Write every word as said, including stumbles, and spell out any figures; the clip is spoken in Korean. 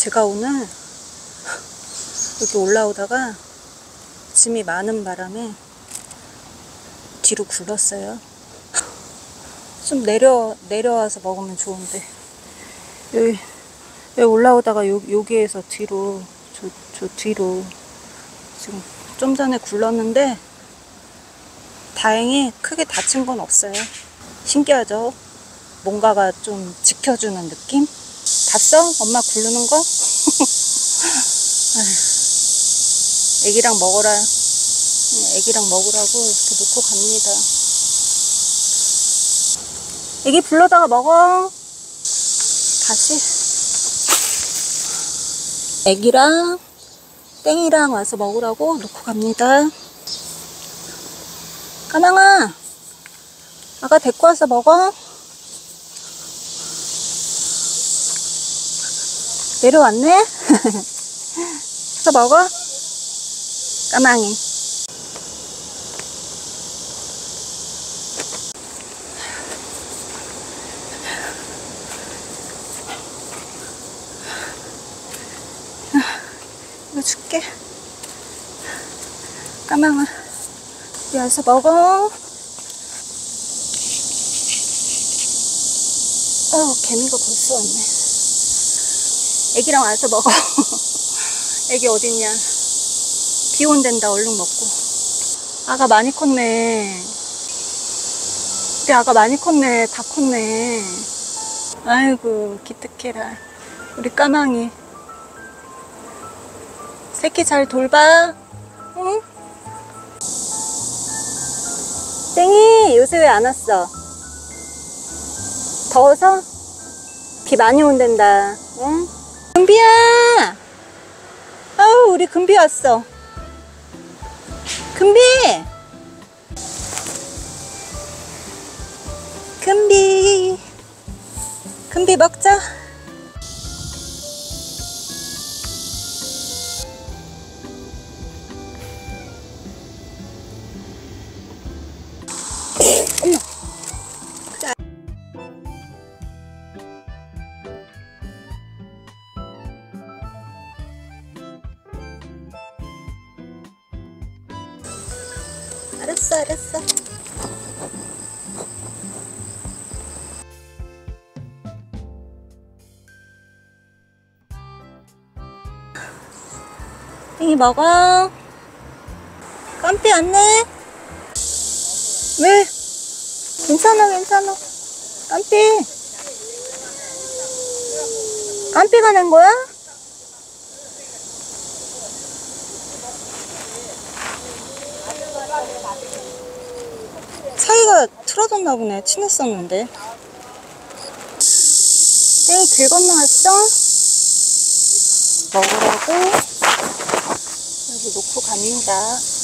제가 오늘 여기 올라오다가 짐이 많은 바람에 뒤로 굴렀어요. 좀 내려, 내려와서 먹으면 좋은데 여기, 여기 올라오다가 요, 여기에서 뒤로 저, 저 뒤로 지금 좀 전에 굴렀는데 다행히 크게 다친 건 없어요. 신기하죠? 뭔가가 좀 지켜주는 느낌? 봤어? 엄마 굴르는 거? 애기랑 먹어라. 애기랑 먹으라고 이렇게 놓고 갑니다. 애기 불러다가 먹어. 다시 애기랑 땡이랑 와서 먹으라고 놓고 갑니다. 까망아, 아가 데리고 와서 먹어. 내려왔네? 가서 먹어? 까망이. 이거 줄게. 까망아. 여기 와서 먹어. 어우, 개미가 벌써 왔네. 애기랑 와서 먹어. 애기 어딨냐. 비 온댄다. 얼른 먹고. 아가 많이 컸네. 우리 아가 많이 컸네. 다 컸네. 아이고 기특해라 우리 까망이. 새끼 잘 돌봐. 응? 땡이 요새 왜 안 왔어? 더워서? 비 많이 온댄다. 응? 금비야! 아우, 우리 금비 왔어. 금비! 금비! 금비 먹자. 알았어, 알았어. 땡이 먹어. 깜비 왔네. 왜? 괜찮아, 괜찮아. 깜비. 깜비가 낸 거야? 차이가 틀어졌나 보네. 친했었는데. 땡이 길 건너왔어? 먹으라고 여기 놓고 갑니다.